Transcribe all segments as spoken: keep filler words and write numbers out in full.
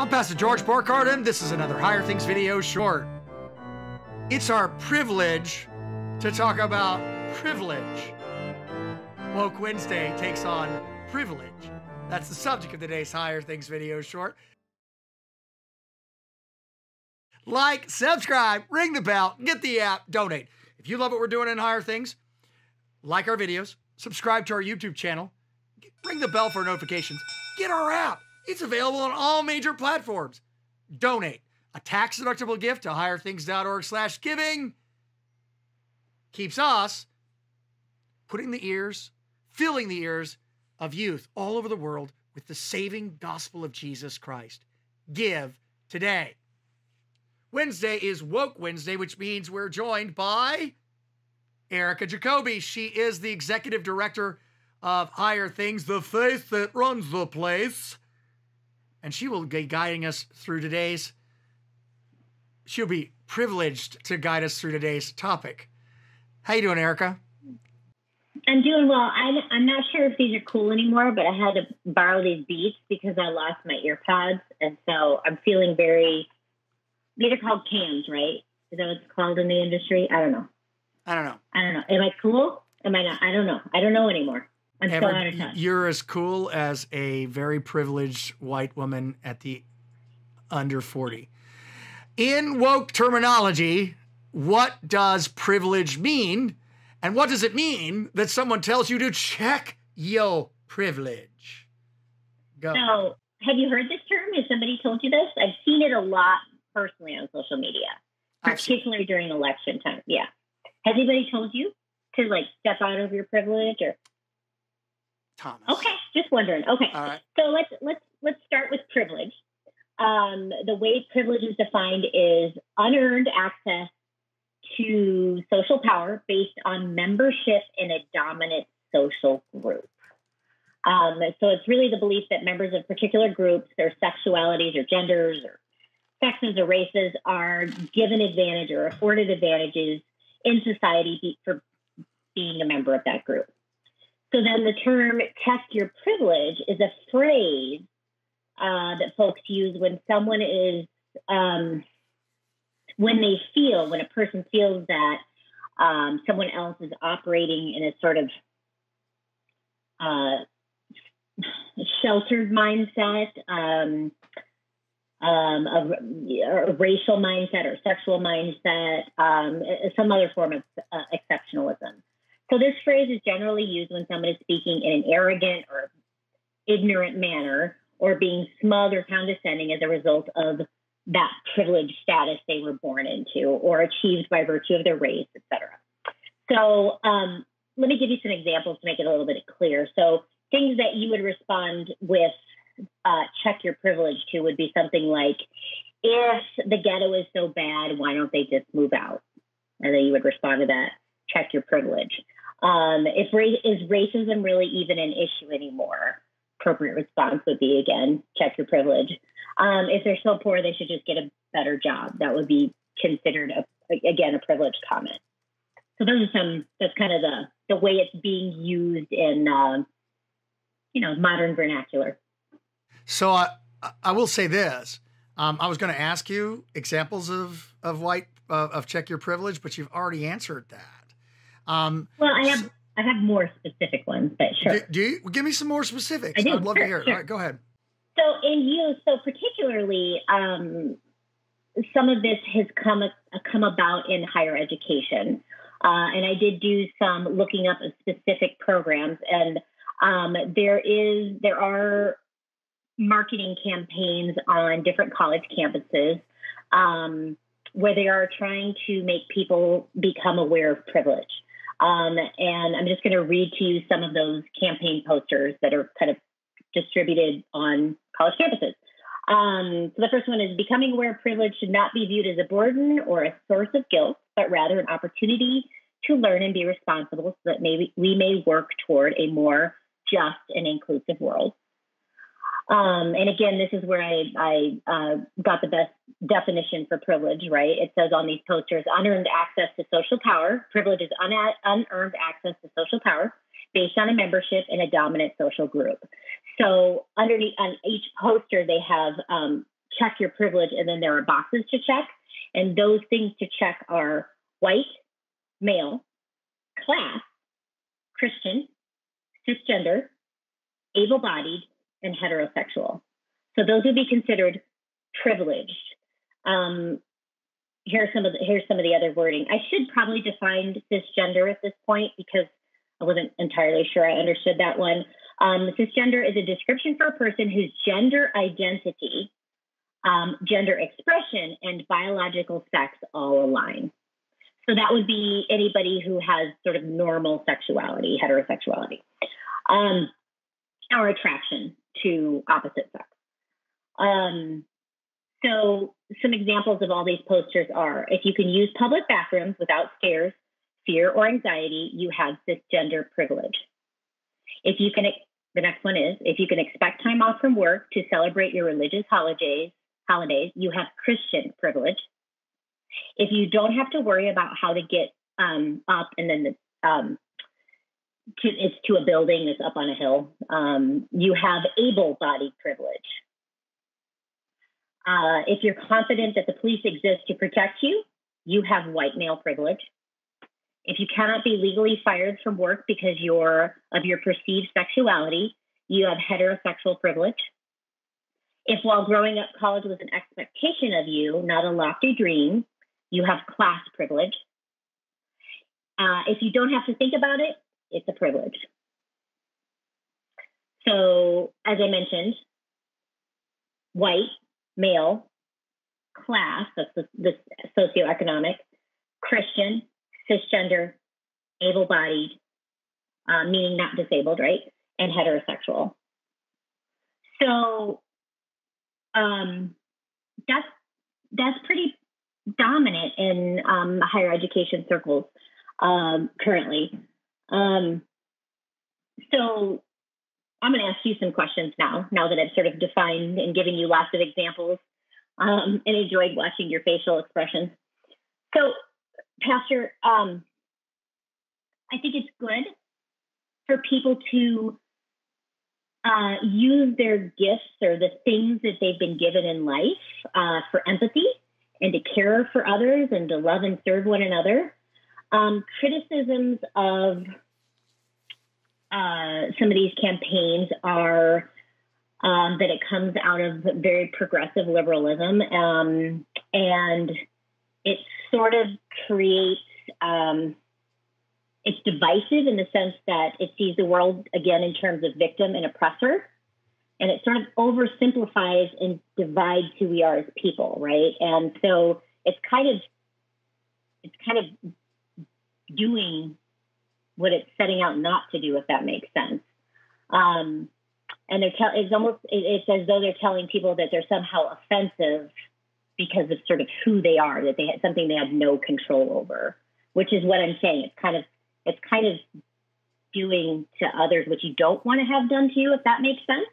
I'm Pastor George Borghardt, and this is another Higher Things video short. It's our privilege to talk about privilege. Woke Wednesday takes on privilege. That's the subject of today's Higher Things video short. Like, subscribe, ring the bell, get the app, donate. If you love what we're doing in Higher Things, like our videos, subscribe to our YouTube channel, ring the bell for notifications, get our app. It's available on all major platforms. Donate a tax-deductible gift to higher things dot org slash giving. Keeps us putting the ears, filling the ears of youth all over the world with the saving gospel of Jesus Christ. Give today. Wednesday is Woke Wednesday, which means we're joined by Erica Jacoby. She is the executive director of Higher Things, the faith that runs the place. And she will be guiding us through today's, she'll be privileged to guide us through today's topic. How you doing, Erica? I'm doing well. I, I'm not sure if these are cool anymore, but I had to borrow these beats because I lost my ear pods. And so I'm feeling very, these are called cams, right? Is that what it's called in the industry? I don't know. I don't know. I don't know. Am I cool? Am I not? I don't know. I don't know anymore. I'm Ever, so out of touch. You're as cool as a very privileged white woman at the under forty. In woke terminology, what does privilege mean? And what does it mean that someone tells you to check your privilege? Go. So, have you heard this term? Has somebody told you this? I've seen it a lot personally on social media, particularly during election time. Yeah. Has anybody told you to, like, step out of your privilege or? Thomas. Okay, just wondering. Okay, all right. So let's let's let's start with privilege. Um, the way privilege is defined is unearned access to social power based on membership in a dominant social group. Um, so it's really the belief that members of particular groups or sexualities or genders or sexes or races are given advantage or afforded advantages in society for being a member of that group. So then the term test your privilege is a phrase uh, that folks use when someone is, um, when they feel, when a person feels that um, someone else is operating in a sort of uh, sheltered mindset, um, um, a, a racial mindset or sexual mindset, um, some other form of uh, exceptionalism. So this phrase is generally used when someone is speaking in an arrogant or ignorant manner or being smug or condescending as a result of that privileged status they were born into or achieved by virtue of their race, et cetera. So um, let me give you some examples to make it a little bit clear. So things that you would respond with uh, check your privilege to would be something like, if the ghetto is so bad, why don't they just move out? And then you would respond to that, check your privilege. Um, if is racism really even an issue anymore? Appropriate response would be, again, check your privilege. Um, if they're so poor, they should just get a better job. That would be considered, a, again, a privileged comment. So those are some, that's kind of the, the way it's being used in, uh, you know, modern vernacular. So I, I will say this. Um, I was going to ask you examples of, of white, uh, of check your privilege, but you've already answered that. Um, well, I have I have more specific ones, but sure. Do, do you well, give me some more specifics? I do. I'd love sure, to hear it. Sure. All right, go ahead. So in youth, so particularly, um, some of this has come uh, come about in higher education, uh, and I did do some looking up of specific programs, and um, there is there are marketing campaigns on different college campuses. Um, where they are trying to make people become aware of privilege. Um, and I'm just going to read to you some of those campaign posters that are kind of distributed on college campuses. Um, so the first one is, becoming aware of privilege should not be viewed as a burden or a source of guilt, but rather an opportunity to learn and be responsible so that maybe we may work toward a more just and inclusive world. Um, and again, this is where I, I uh, got the best definition for privilege, right? It says on these posters, unearned access to social power. Privilege is un unearned access to social power based on a membership in a dominant social group. So underneath on each poster, they have um, check your privilege, and then there are boxes to check. And those things to check are white, male, class, Christian, cisgender, able-bodied, and heterosexual. So those would be considered privileged. Um, here's some of the, here's some of the other wording. I should probably define cisgender at this point because I wasn't entirely sure I understood that one. Um, cisgender is a description for a person whose gender identity, um, gender expression, and biological sex all align. So that would be anybody who has sort of normal sexuality, heterosexuality, um, or attraction to opposite sex. Um, so some examples of all these posters are, if you can use public bathrooms without scares, fear, or anxiety, you have cisgender privilege. If you can, the next one is, if you can expect time off from work to celebrate your religious holidays, holidays, you have Christian privilege. If you don't have to worry about how to get um, up and then the, um, to, it's to a building that's up on a hill, um, you have able-bodied privilege. Uh, if you're confident that the police exist to protect you, you have white male privilege. If you cannot be legally fired from work because you're of your perceived sexuality, you have heterosexual privilege. If while growing up, college was an expectation of you, not a lofty dream, you have class privilege. Uh, if you don't have to think about it, it's a privilege. So, as I mentioned, white, male, class, that's the, the socioeconomic, Christian, cisgender, able-bodied, uh, meaning not disabled, right? And heterosexual. So um, that's, that's pretty dominant in um, higher education circles um, currently. Um, so I'm going to ask you some questions now, now that I've sort of defined and given you lots of examples um, and enjoyed watching your facial expressions. So, Pastor, um, I think it's good for people to uh, use their gifts or the things that they've been given in life uh, for empathy and to care for others and to love and serve one another. Um, criticisms of uh, some of these campaigns are um, that it comes out of very progressive liberalism um, and it sort of creates, um, it's divisive in the sense that it sees the world, again, in terms of victim and oppressor, and it sort of oversimplifies and divides who we are as people, right? And so it's kind of, it's kind of doing what it's setting out not to do, if that makes sense. Um, and they're tell- it's almost, it's as though they're telling people that they're somehow offensive because of sort of who they are, that they had something they had no control over, which is what I'm saying. It's kind of it's kind of doing to others what you don't want to have done to you, if that makes sense.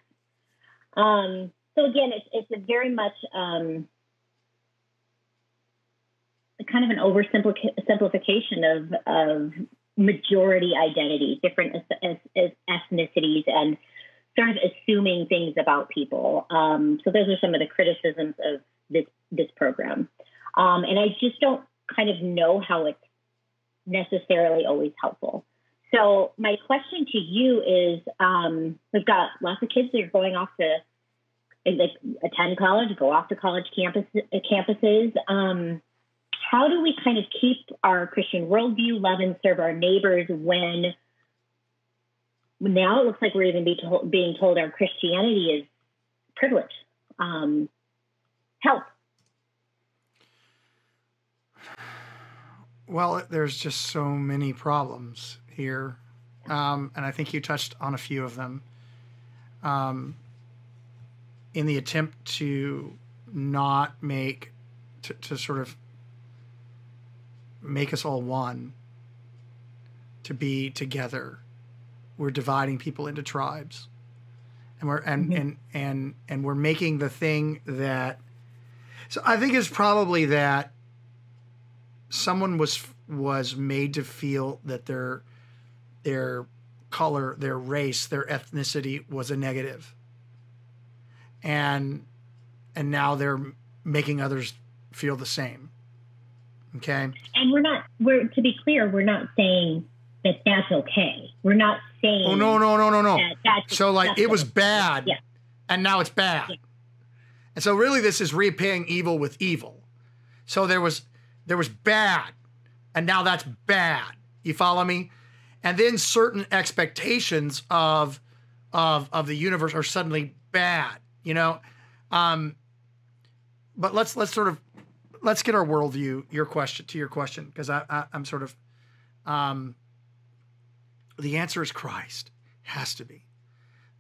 Um, so again, it's it's a very much um, kind of an oversimplification of of majority identity, different as, as, as ethnicities, and sort of assuming things about people. Um, so those are some of the criticisms of this this program. Um, and I just don't kind of know how it's necessarily always helpful. So my question to you is, um, we've got lots of kids that are going off to like, attend college, go off to college campus, campuses. Um, how do we kind of keep our Christian worldview, love and serve our neighbors when now it looks like we're even be to- being told our Christianity is privilege? Um, Help. Well, there's just so many problems here, um, and I think you touched on a few of them. Um, in the attempt to not make, to, to sort of make us all one, to be together, we're dividing people into tribes, and we're and mm-hmm. and, and and we're making the thing that. So I think it's probably that someone was was made to feel that their their color, their race, their ethnicity was a negative, and and now they're making others feel the same. Okay. And we're not, we're, to be clear, we're not saying that that's okay. We're not saying. Oh, no, no, no, no, no. That that's so like it was bad yeah. and now it's bad. Yeah. And so really this is repaying evil with evil. So there was, there was bad and now that's bad. You follow me? And then certain expectations of, of, of the universe are suddenly bad, you know? Um, but let's, let's sort of, let's get our worldview, your question to your question. Cause I, I I'm sort of, um, the answer is Christ, has to be.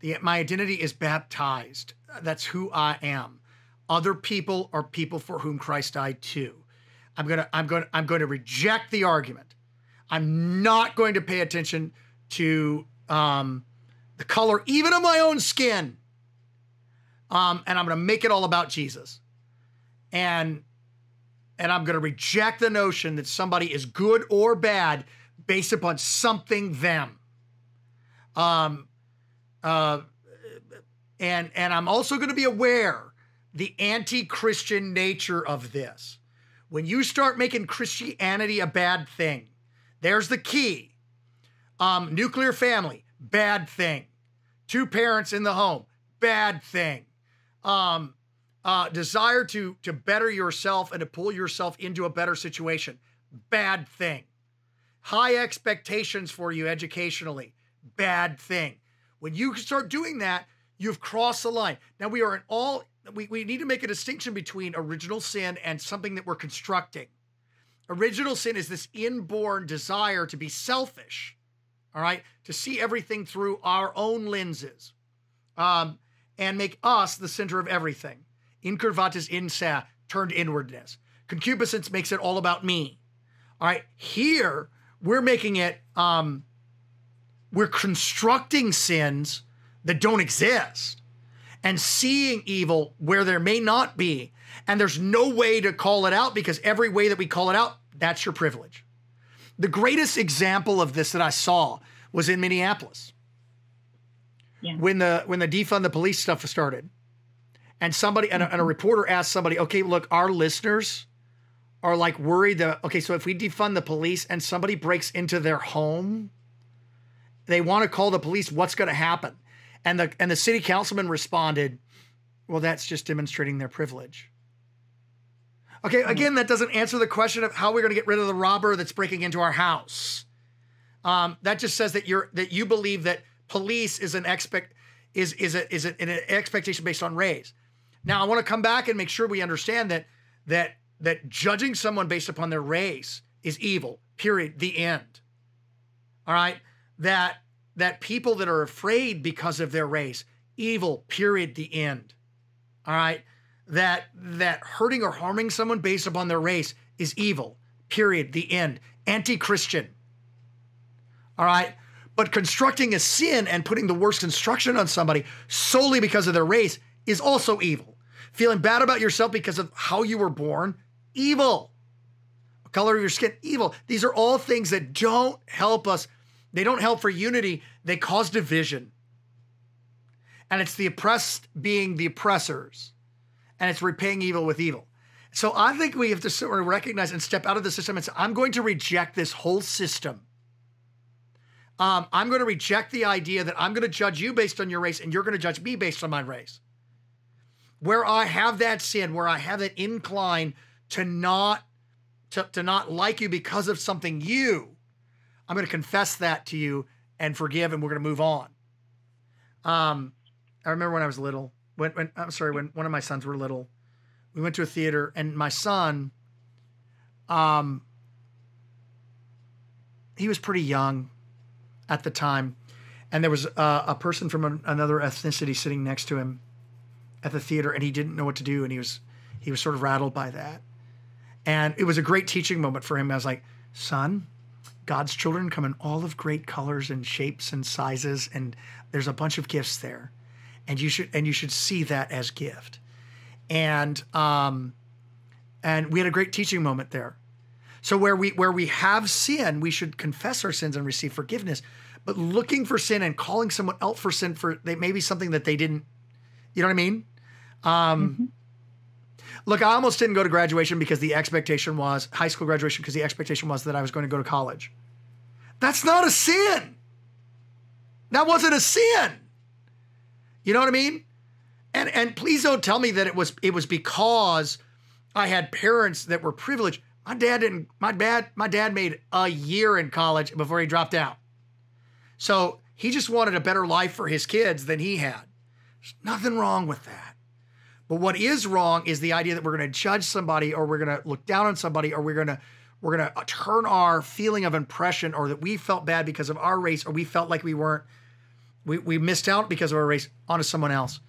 The, my identity is baptized. That's who I am. Other people are people for whom Christ died too. I'm going to, I'm going to, I'm going to reject the argument. I'm not going to pay attention to, um, the color, even of my own skin. Um, and I'm going to make it all about Jesus. And, and I'm going to reject the notion that somebody is good or bad based upon something them. Um, uh, and, and I'm also going to be aware the anti-Christian nature of this. When you start making Christianity a bad thing, there's the key. Um, nuclear family, bad thing. Two parents in the home, bad thing. Um, uh, desire to, to better yourself and to pull yourself into a better situation, bad thing. High expectations for you educationally, bad thing. When you start doing that, you've crossed the line. Now we are in all, we, we need to make a distinction between original sin and something that we're constructing. Original sin is this inborn desire to be selfish, all right? To see everything through our own lenses um, and make us the center of everything. Incurvatus insa, turned inwardness. Concupiscence makes it all about me, all right? Here, we're making it, um, we're constructing sins that don't exist and seeing evil where there may not be. And there's no way to call it out because every way that we call it out, that's your privilege. The greatest example of this that I saw was in Minneapolis. Yeah. When the, when the defund the police stuff started and somebody, mm-hmm. and, a, and a reporter asked somebody, okay, look, our listeners are like worried that, okay, so if we defund the police and somebody breaks into their home, they want to call the police, what's going to happen? And the, and the city councilman responded, well, that's just demonstrating their privilege. Okay. Again, that doesn't answer the question of how we're going to get rid of the robber that's breaking into our house. Um, that just says that you're, that you believe that police is an expect is, is a, is a, an expectation based on race. Now I want to come back and make sure we understand that, that, that judging someone based upon their race is evil, period, the end. All right? That that people that are afraid because of their race, evil, period, the end. All right? That that hurting or harming someone based upon their race is evil, period, the end. Anti-Christian. All right? But constructing a sin and putting the worst construction on somebody solely because of their race is also evil. Feeling bad about yourself because of how you were born, evil. The color of your skin, evil. These are all things that don't help us. They don't help for unity. They cause division. And it's the oppressed being the oppressors. And it's repaying evil with evil. So I think we have to sort of recognize and step out of the system and say, I'm going to reject this whole system. Um, I'm going to reject the idea that I'm going to judge you based on your race and you're going to judge me based on my race. Where I have that sin, where I have that incline to not, to, to not like you because of something you, I'm going to confess that to you and forgive, and we're going to move on. Um, I remember when I was little, when, when I'm sorry, when one of my sons were little, we went to a theater, and my son, um, he was pretty young at the time, and there was uh, a person from an, another ethnicity sitting next to him at the theater, and he didn't know what to do. And he was, he was sort of rattled by that. And it was a great teaching moment for him. I was like, son, God's children come in all of great colors and shapes and sizes. And there's a bunch of gifts there. And you should, and you should see that as gift. And, um, and we had a great teaching moment there. So where we, where we have sin, we should confess our sins and receive forgiveness, but looking for sin and calling someone else for sin for, they may be something that they didn't, you know what I mean? Um, mm-hmm. Look, I almost didn't go to graduation because the expectation was, high school graduation, because the expectation was that I was going to go to college. That's not a sin. That wasn't a sin. You know what I mean? And and please don't tell me that it was it was because I had parents that were privileged. My dad didn't, my dad, my dad made a year in college before he dropped out. So he just wanted a better life for his kids than he had. There's nothing wrong with that. But what is wrong is the idea that we're going to judge somebody, or we're going to look down on somebody, or we're going to, we're going to turn our feeling of impression, or that we felt bad because of our race, or we felt like we weren't, we, we missed out because of our race, onto someone else.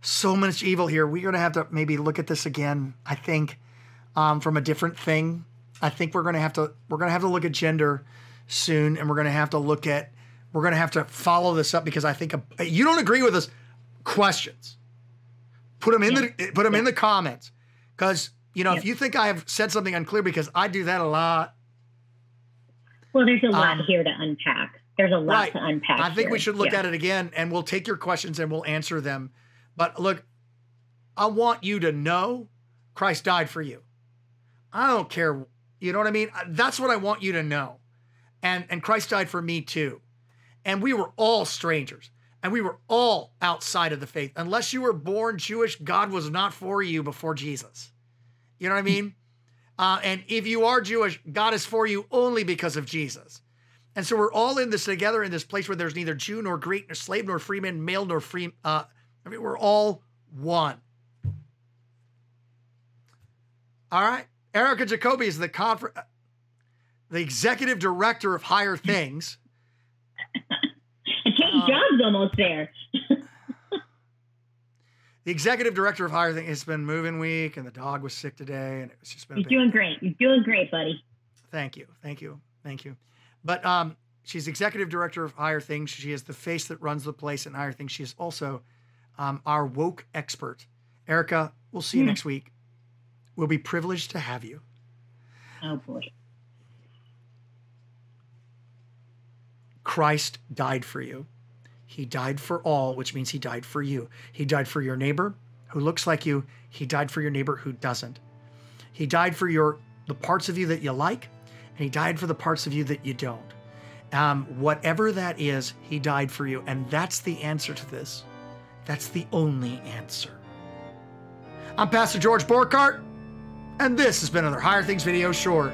So much evil here. We're going to have to maybe look at this again, I think. Um, from a different thing. I think we're going to have to, we're going to have to look at gender soon. And we're going to have to look at, we're going to have to follow this up, because I think a, you don't agree with us. Questions, put them in yeah. the, put them yeah. in the comments. Cause you know, yeah. if you think I have said something unclear, because I do that a lot. Well, there's a lot um, here to unpack. There's a lot right. to unpack. I think here. we should look yeah. at it again, and we'll take your questions and we'll answer them. But look, I want you to know Christ died for you. I don't care. You know what I mean? That's what I want you to know. And, and Christ died for me too. And we were all strangers, and we were all outside of the faith. Unless you were born Jewish, God was not for you before Jesus. You know what I mean? uh, and if you are Jewish, God is for you only because of Jesus. And so we're all in this together, in this place where there's neither Jew nor Greek, nor slave nor freeman, male nor free. Uh, I mean, we're all one. All right. Erica Jacoby is the confer- the executive director of Higher Things. I changed um, jobs almost there. The executive director of Higher Things. It's been moving week, and the dog was sick today, and it's just been. You're doing great. You're doing great, buddy. Thank you, thank you, thank you. But um, she's executive director of Higher Things. She is the face that runs the place in Higher Things. She is also um, our woke expert. Erica, we'll see you mm. next week. We'll be privileged to have you. Oh, boy. Christ died for you. He died for all, which means he died for you. He died for your neighbor who looks like you. He died for your neighbor who doesn't. He died for your the parts of you that you like, and he died for the parts of you that you don't. Um, whatever that is, he died for you. And that's the answer to this. That's the only answer. I'm Pastor George Borghardt. And this has been another Higher Things video short.